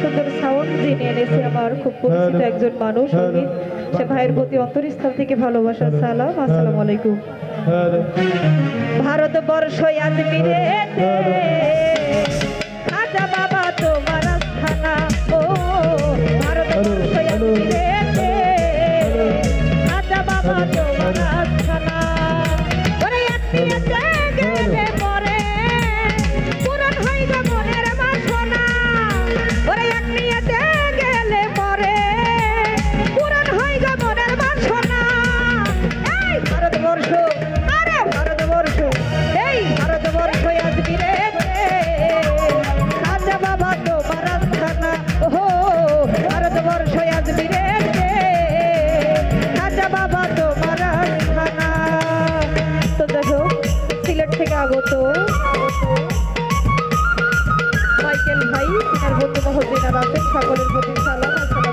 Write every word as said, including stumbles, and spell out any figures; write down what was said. সুন্দর সাউন্ড যিনি এনেছে আমার খুব পরিচিত একজন মানুষ উনি সে ভাইয়ের প্রতি অন্তরস্থল থেকে ভালোবাসা সালাম আসসালামু আলাইকুম ভারতবর্ষ আজ মিরেতে খাজা বাবা তোমার আস্থানা ও ভারতবর্ষ আজ মিরেতে খাজা বাবা তোমার আস্থানা ওরে আত্মীয় মাইকেল ভাই তার বন্ধু মহসিন আবাসের সকলের প্রতি সালাম।